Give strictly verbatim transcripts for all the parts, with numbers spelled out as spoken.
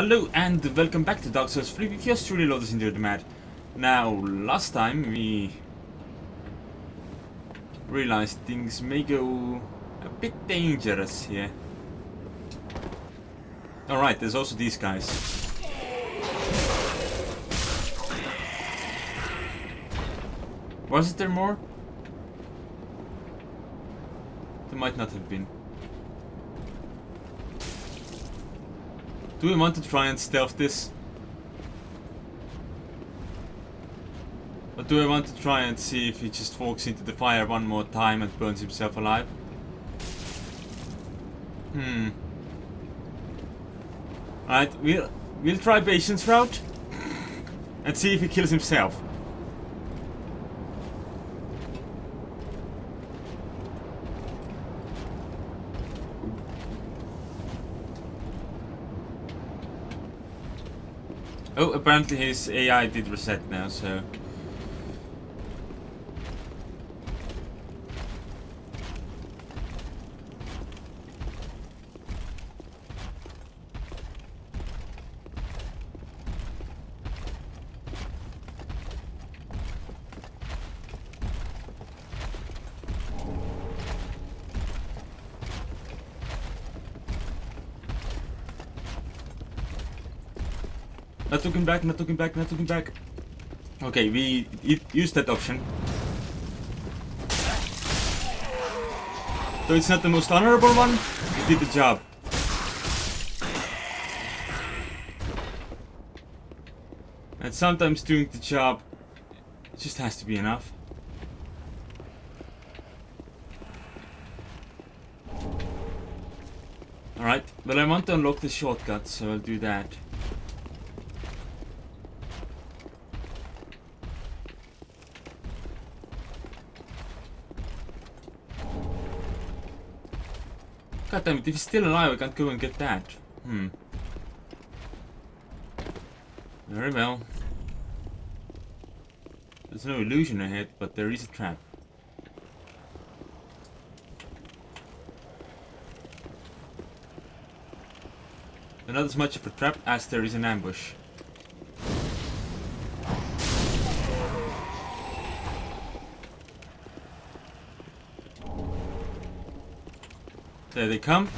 Hello and welcome back to Dark Souls three with yours truly, Lords of Cinder the Mad. Now, last time we realized things may go a bit dangerous here. Alright, there's also these guys. Wasn't there more? There might not have been. Do we want to try and stealth this? Or do I want to try and see if he just walks into the fire one more time and burns himself alive? Hmm. Alright, we'll, we'll try patience route and see if he kills himself. Oh, apparently his A I did reset now, so... Not looking back, not looking back, not looking back. Okay, we used that option. Though it's not the most honorable one, it did the job. And sometimes doing the job just has to be enough. Alright, well I want to unlock the shortcut, so I'll do that. God damn it, if he's still alive, I can't go and get that. Hmm. Very well. There's no illusion ahead, but there is a trap. There's not as much of a trap as there is an ambush. There they come.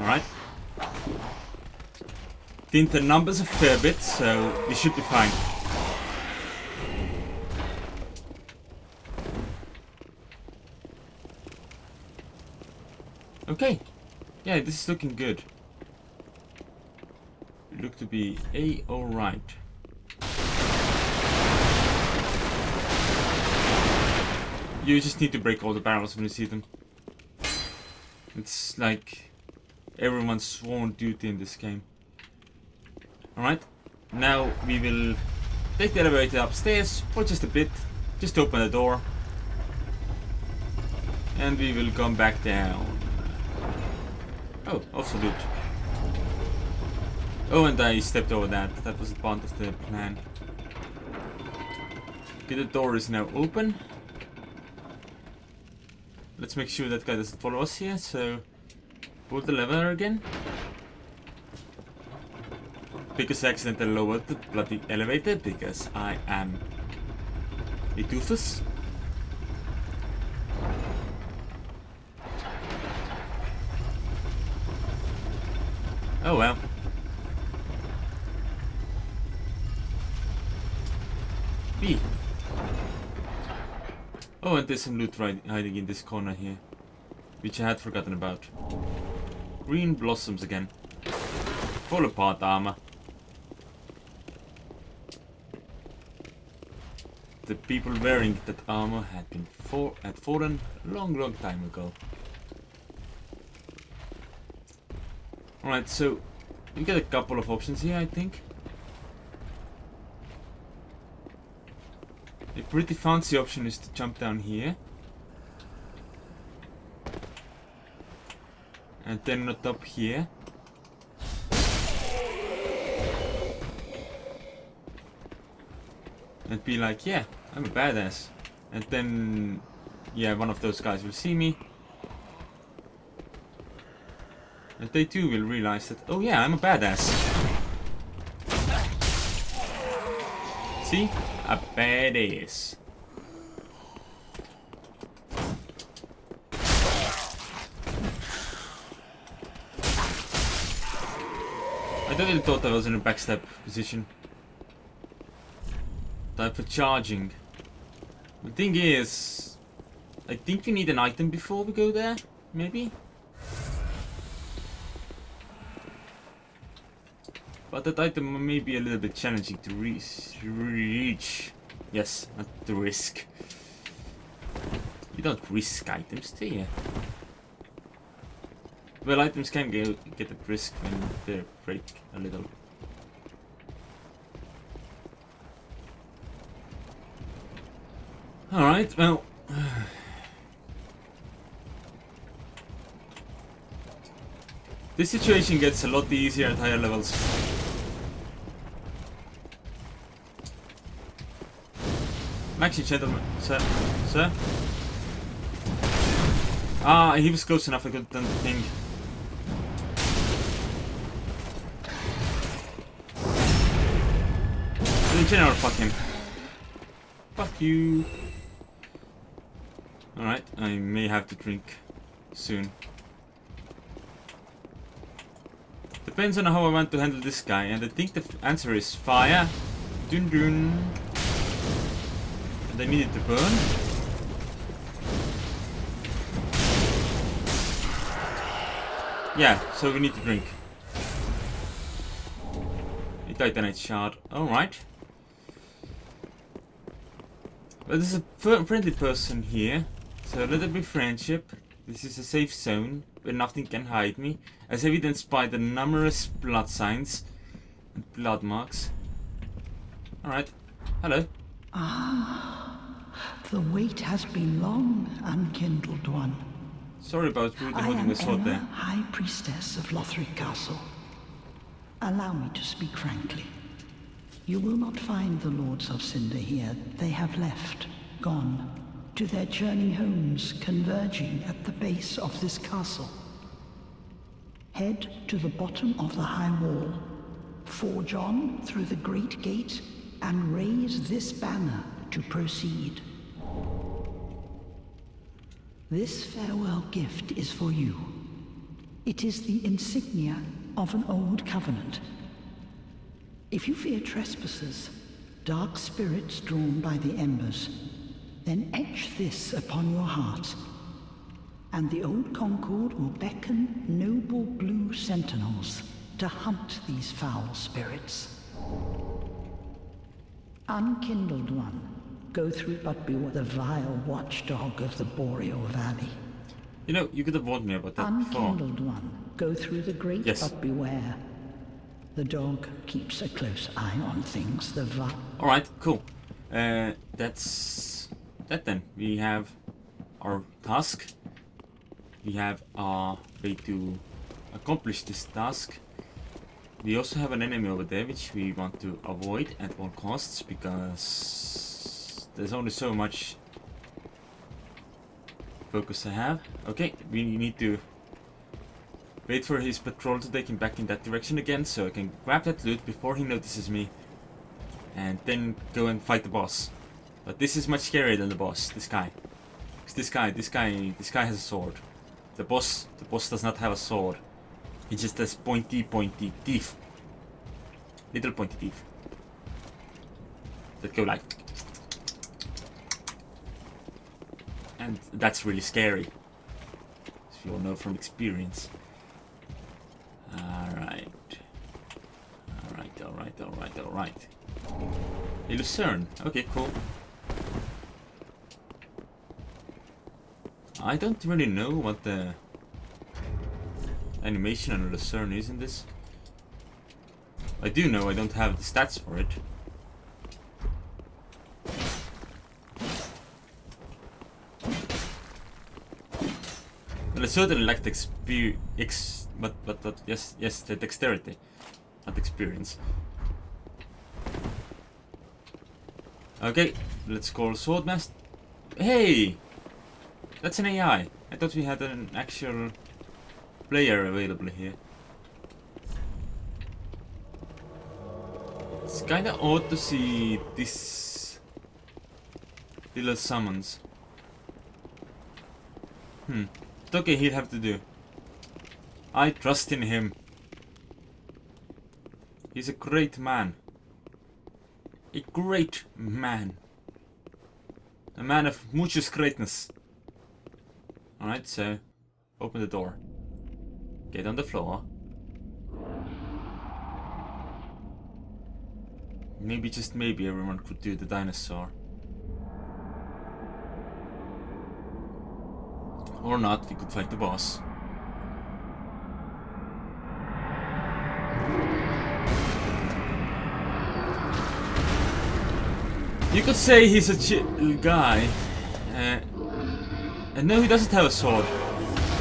Alright. Think the numbers a fair bit, so we should be fine. Okay. Yeah, this is looking good. We look to be a alright. You just need to break all the barrels when you see them. It's like everyone's sworn duty in this game. Alright, now we will take the elevator upstairs for just a bit. Just open the door. And we will come back down. Oh, also loot. Oh, and I stepped over that. That was part of the plan. Okay, the door is now open. Let's make sure that guy doesn't follow us here, so pull the lever again. Because I accidentally lowered the bloody elevator, because I am a doofus. Oh well. B. Oh, and there's some loot hiding in this corner here, which I had forgotten about. Green blossoms again. Fall apart armor. The people wearing that armor had been for had fallen a long, long time ago. Alright, so we got a couple of options here, I think. A pretty fancy option is to jump down here. And then not up here. And be like, yeah, I'm a badass. And then, yeah, one of those guys will see me. And they too will realize that, oh yeah, I'm a badass. See? A badass. I totally thought I was in a backstep position. Time for charging. The thing is, I think we need an item before we go there, maybe? But that item may be a little bit challenging to reach. Yes, not to risk. You don't risk items, do you? Well, items can go, get at risk when they break a little. Alright, well... this situation gets a lot easier at higher levels. Actually, gentlemen, sir, sir. Ah, he was close enough. I couldn't do the thing. In general, fuck him. Fuck you. All right, I may have to drink soon. Depends on how I want to handle this guy, and I think the answer is fire. Dun dun. They needed to burn. Yeah, so we need to drink. A titanite shard. Alright. Well, there's a friendly person here. So let there be friendship. This is a safe zone where nothing can hide me, as evidenced by the numerous blood signs and blood marks. Alright. Hello. Ah. The wait has been long, unkindled one. Sorry about really holding the sword there. I am Emma, High Priestess of Lothric Castle. Allow me to speak frankly. You will not find the Lords of Cinder here. They have left, gone, to their journey homes, converging at the base of this castle. Head to the bottom of the high wall. Forge on through the great gate and raise this banner to proceed. This farewell gift is for you. It is the insignia of an old covenant. If you fear trespassers, dark spirits drawn by the embers, then etch this upon your heart, and the old Concord will beckon noble blue sentinels to hunt these foul spirits. Unkindled one. Go through, but be the vile watchdog of the Boreal Valley. You know, you could have warned me about that before. Unkindled one, go through the great, yes. But beware. The dog keeps a close eye on things. The vile. All right, cool. Uh, that's that then. We have our task. We have our way to accomplish this task. We also have an enemy over there, which we want to avoid at all costs because. There's only so much focus I have. Okay, we need to wait for his patrol to take him back in that direction again, so I can grab that loot before he notices me and then go and fight the boss. But this is much scarier than the boss, this guy. Because this guy, this guy, this guy has a sword. The boss, the boss does not have a sword. He just has pointy, pointy teeth. Little pointy teeth. That go like... and that's really scary, as we all know from experience. Alright. Alright, alright, alright, alright. Hey, Lucerne. Okay, cool. I don't really know what the animation on Lucerne is in this. I do know I don't have the stats for it. I certainly like the exper ex but, but but yes yes the dexterity, not experience. Okay, let's call Swordmaster. Hey! That's an A I. I thought we had an actual player available here. It's kinda odd to see this little summons. Hmm. But okay, he'll have to do. I trust in him. He's a great man. A great man. A man of muchos greatness. Alright, so open the door. Get on the floor. Maybe, just maybe, everyone could do the dinosaur. Or not, we could fight the boss. You could say he's a chill guy. Uh, and no, he doesn't have a sword.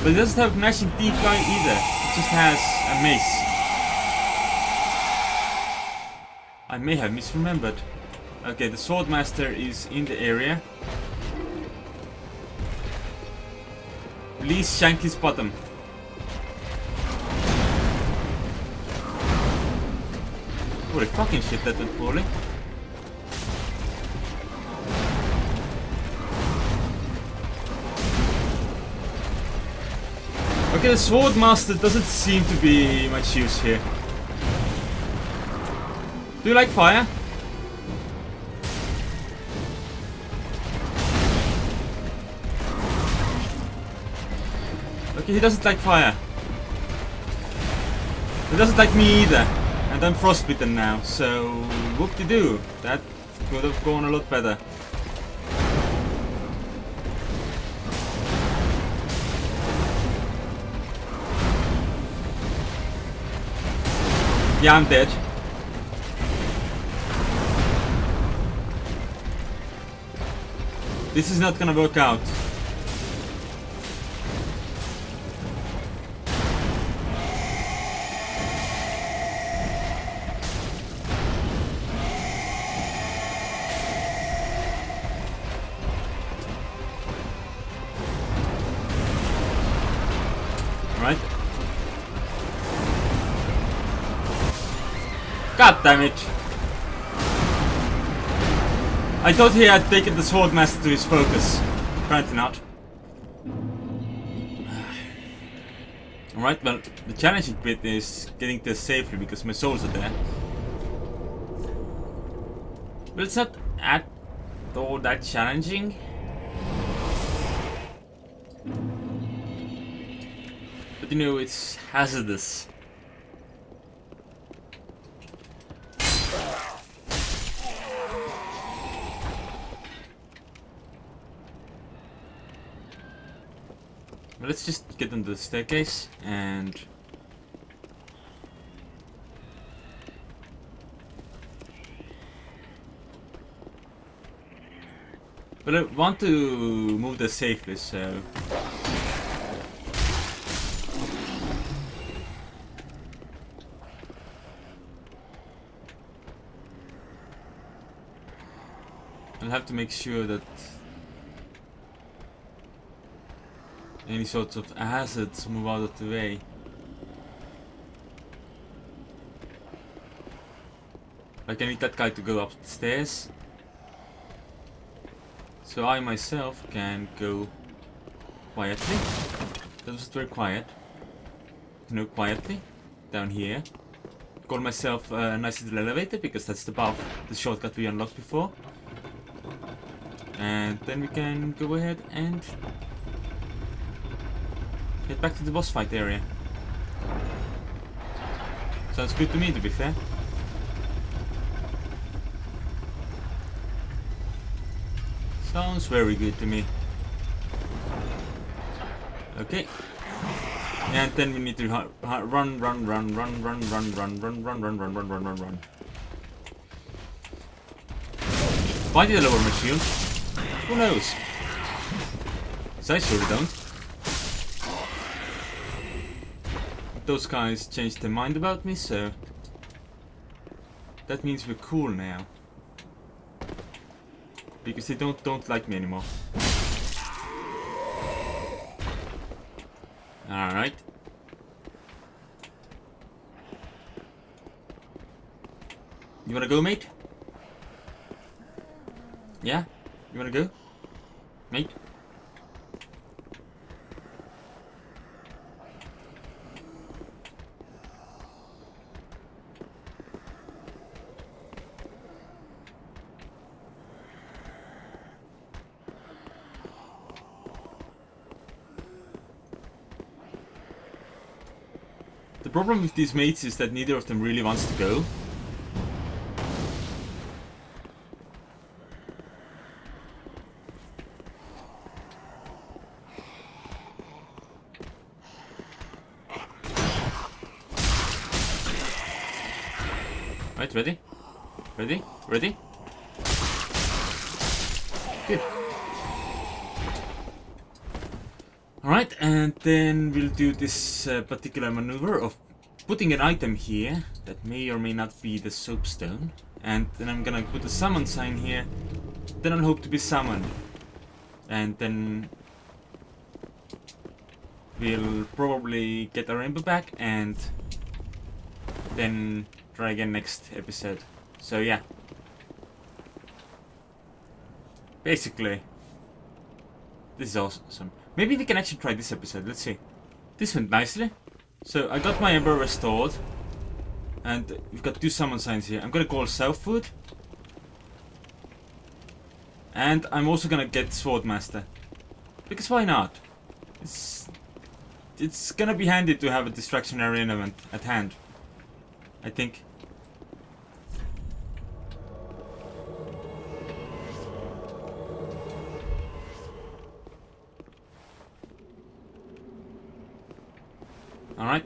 But he doesn't have a matching deep line either. He just has a mace. I may have misremembered. Okay, the Swordmaster is in the area. Please shank his bottom. Holy fucking shit, that went poorly. Okay, the Swordmaster doesn't seem to be much use here. Do you like fire? Okay, he doesn't like fire. He doesn't like me either. And I'm frostbitten now, so whoop-de-doo. That could have gone a lot better. Yeah, I'm dead. This is not gonna work out. Right? God damn it! I thought he had taken the Swordmaster to his focus. Apparently not. Alright, well, the challenging bit is getting there safely because my souls are there. But it's not at all that challenging. But you know, it's hazardous. Let's just get under the staircase and but I want to move there safely, so I'll have to make sure that any sorts of hazards move out of the way. Like I need that guy to go up the stairs. So I myself can go quietly. That was very quiet. No, quietly. Down here. Call myself a nice little elevator because that's the path, the shortcut we unlocked before. And then we can go ahead and get back to the boss fight area. Sounds good to me, to be fair. Sounds very good to me. Okay. And then we need to run, run, run, run, run, run, run, run, run, run, run, run, run, run, run. Why did I lower my shield? Who knows? Because I surely don't. Those guys changed their mind about me, so that means we're cool now. Because they don't don't like me anymore. Alright. You wanna go, mate? Yeah? You wanna go? Mate? The problem with these mates is that neither of them really wants to go. Alright, ready? Ready? Ready? Good. Alright, and then we'll do this uh, particular maneuver of putting an item here that may or may not be the soapstone. And then I'm gonna put a summon sign here. Then I'll hope to be summoned. And then we'll probably get our rainbow back and then try again next episode. So yeah, basically this is awesome. Maybe we can actually try this episode. Let's see. This went nicely. So I got my ember restored and we've got two summon signs here. I'm gonna call South Food and I'm also gonna get Swordmaster, because why not? It's, it's gonna be handy to have a distractionary element at hand, I think. All right.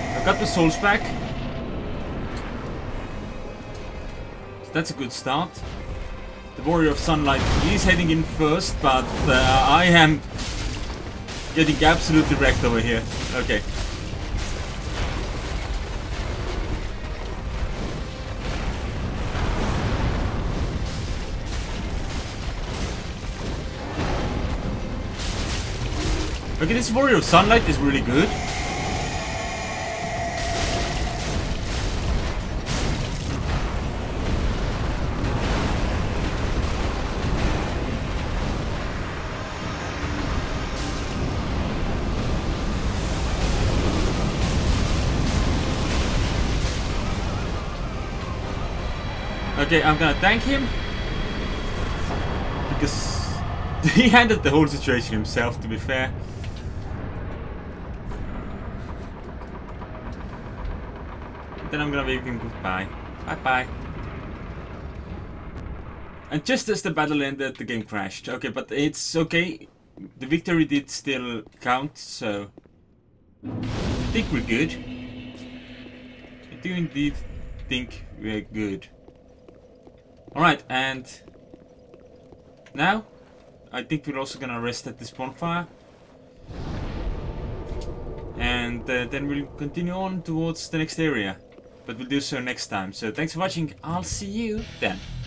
I got the souls back. So that's a good start. The Warrior of Sunlight is heading in first, but uh, I am getting absolutely wrecked over here. Okay. Okay, this Warrior of Sunlight is really good. Okay, I'm gonna thank him, because he handled the whole situation himself, to be fair. Then I'm gonna wave him goodbye. Bye bye. And just as the battle ended, the game crashed. Okay, but it's okay. The victory did still count, so I think we're good. I do indeed think we're good. Alright, and now I think we're also gonna rest at this bonfire. And uh, then we'll continue on towards the next area. But we'll do so next time. So thanks for watching. I'll see you then.